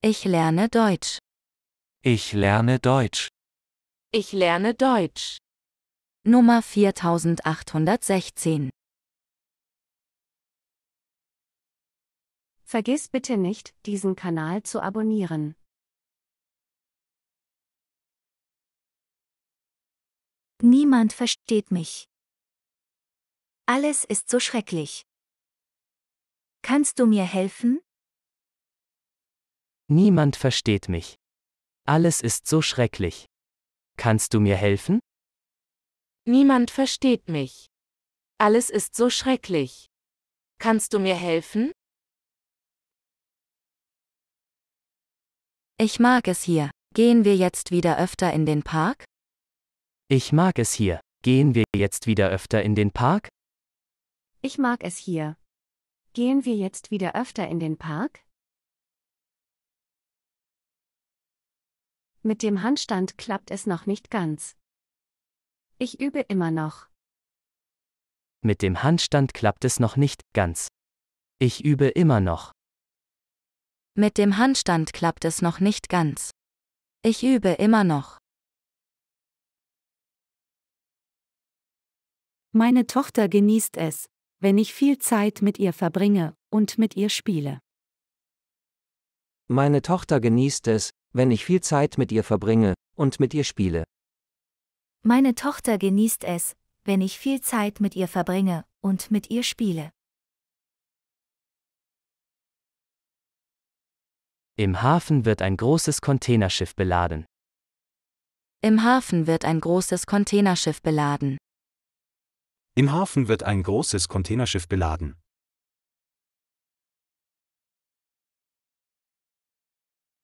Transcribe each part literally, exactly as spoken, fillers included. Ich lerne Deutsch. Ich lerne Deutsch. Ich lerne Deutsch. Nummer viertausendachthundertsechzehn. Vergiss bitte nicht, diesen Kanal zu abonnieren. Niemand versteht mich. Alles ist so schrecklich. Kannst du mir helfen? Niemand versteht mich. Alles ist so schrecklich. Kannst du mir helfen? Niemand versteht mich. Alles ist so schrecklich. Kannst du mir helfen? Ich mag es hier. Gehen wir jetzt wieder öfter in den Park? Ich mag es hier. Gehen wir jetzt wieder öfter in den Park? Ich mag es hier. Gehen wir jetzt wieder öfter in den Park? Mit dem Handstand klappt es noch nicht ganz. Ich übe immer noch. Mit dem Handstand klappt es noch nicht ganz. Ich übe immer noch. Mit dem Handstand klappt es noch nicht ganz. Ich übe immer noch. Meine Tochter genießt es, wenn ich viel Zeit mit ihr verbringe und mit ihr spiele. Meine Tochter genießt es, wenn ich viel Zeit mit ihr verbringe und mit ihr spiele. Meine Tochter genießt es, wenn ich viel Zeit mit ihr verbringe und mit ihr spiele. Im Hafen wird ein großes Containerschiff beladen. Im Hafen wird ein großes Containerschiff beladen. Im Hafen wird ein großes Containerschiff beladen.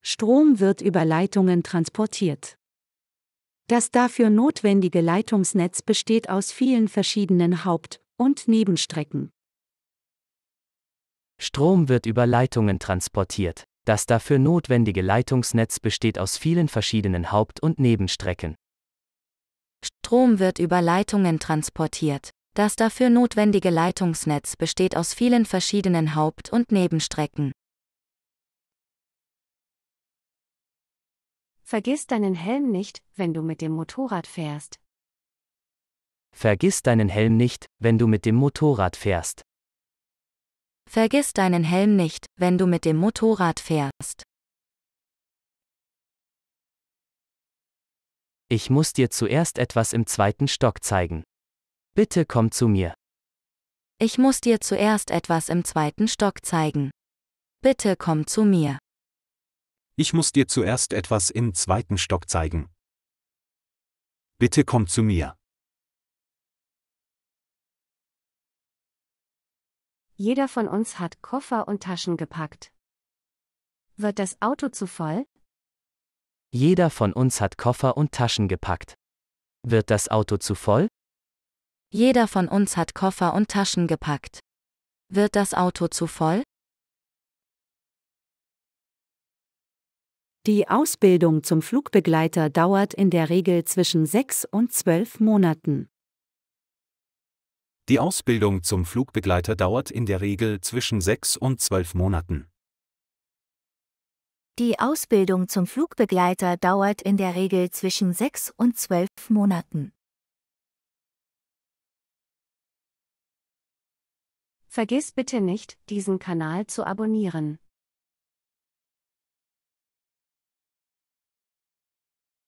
Strom wird über Leitungen transportiert. Das dafür notwendige Leitungsnetz besteht aus vielen verschiedenen Haupt- und Nebenstrecken. Strom wird über Leitungen transportiert. Das dafür notwendige Leitungsnetz besteht aus vielen verschiedenen Haupt- und Nebenstrecken. Strom wird über Leitungen transportiert. Das dafür notwendige Leitungsnetz besteht aus vielen verschiedenen Haupt- und Nebenstrecken. Vergiss deinen Helm nicht, wenn du mit dem Motorrad fährst. Vergiss deinen Helm nicht, wenn du mit dem Motorrad fährst. Vergiss deinen Helm nicht, wenn du mit dem Motorrad fährst. Ich muss dir zuerst etwas im zweiten Stock zeigen. Bitte komm zu mir. Ich muss dir zuerst etwas im zweiten Stock zeigen. Bitte komm zu mir. Ich muss dir zuerst etwas im zweiten Stock zeigen. Bitte komm zu mir. Jeder von uns hat Koffer und Taschen gepackt. Wird das Auto zu voll? Jeder von uns hat Koffer und Taschen gepackt. Wird das Auto zu voll? Jeder von uns hat Koffer und Taschen gepackt. Wird das Auto zu voll? Die Ausbildung zum Flugbegleiter dauert in der Regel zwischen sechs und zwölf Monaten. Die Ausbildung zum Flugbegleiter dauert in der Regel zwischen sechs und zwölf Monaten. Die Ausbildung zum Flugbegleiter dauert in der Regel zwischen sechs und zwölf Monaten. Vergiss bitte nicht, diesen Kanal zu abonnieren.